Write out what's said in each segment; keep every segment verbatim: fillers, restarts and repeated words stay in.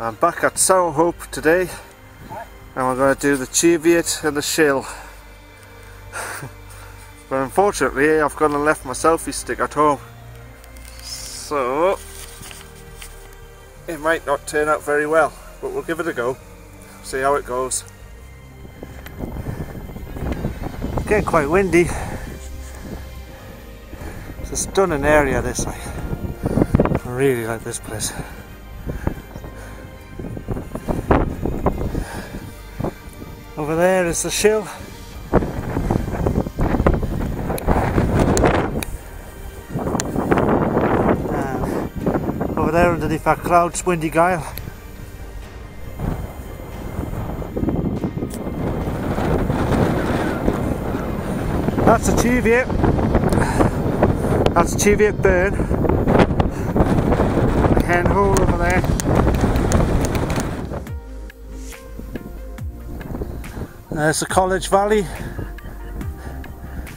I'm back at Sourhope today and we're going to do the Cheviot and the Schil. But unfortunately I've gone and left my selfie stick at home, so it might not turn out very well, but we'll give it a go, see how it goes. It's getting quite windy. It's a stunning area, this. Like, I really like this place. Over there is the Schil. Over there underneath our clouds, windy gale. That's the Cheviot. That's the Cheviot Burn. The Hen Hole over there. There's the College Valley.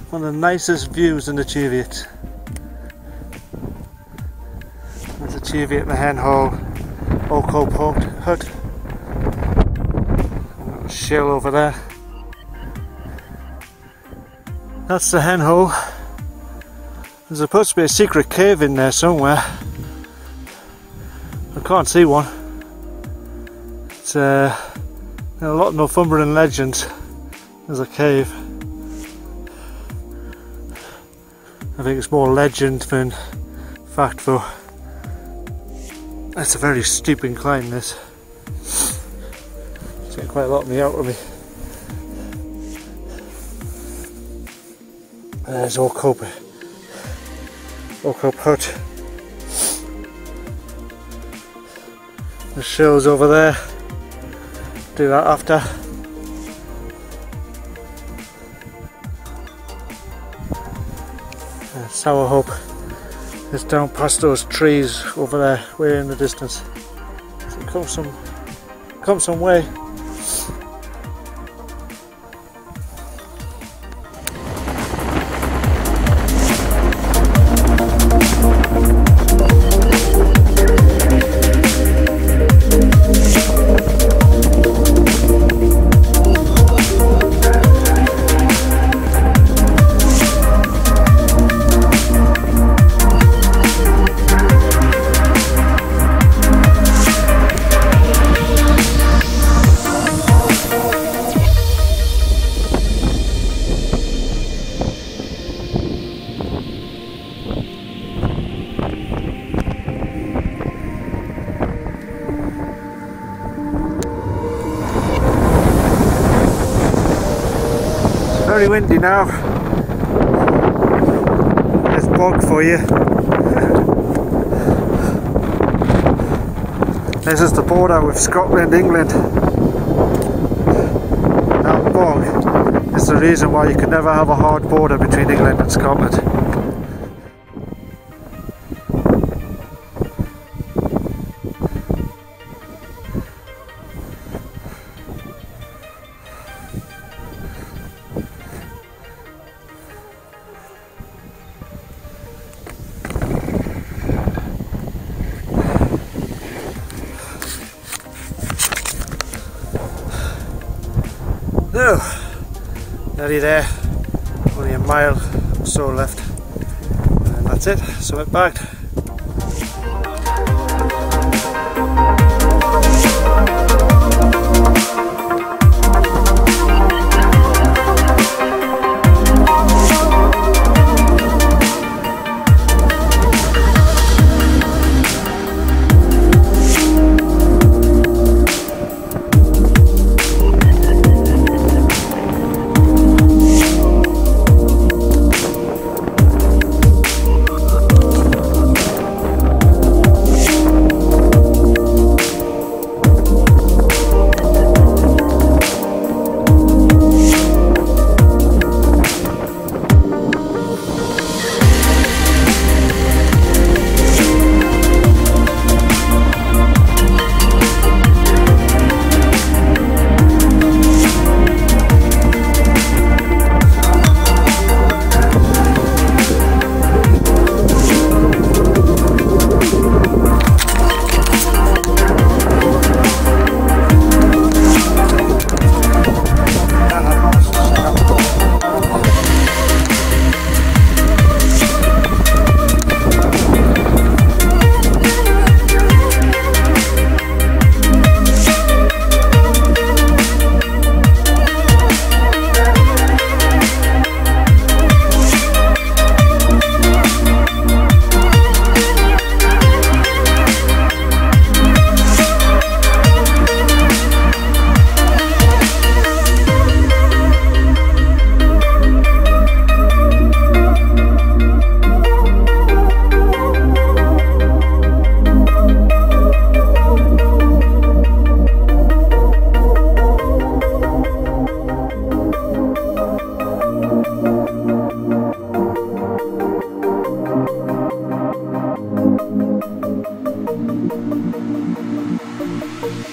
One of the nicest views in the Cheviot. There's a Cheviot, the Hen Hole, Auchope Hut, Schil over there. That's the Hen Hole. There's supposed to be a secret cave in there somewhere. I can't see one. It's uh, in a lot of Northumberland legends. There's a cave. I think it's more legend than fact, though. That's a very steep incline, this. It's getting quite a lot of me out of me. There's Auchope. Auchope Hut. The Schil's over there. Do that after. Sourhope. It's down past those trees over there, way in the distance. So it comes some, comes some way. Very windy now. There's bog for you. This is the border with Scotland, England. That bog is the reason why you can never have a hard border between England and Scotland. No, nearly there, only a mile or so left, and that's it, so it bagged.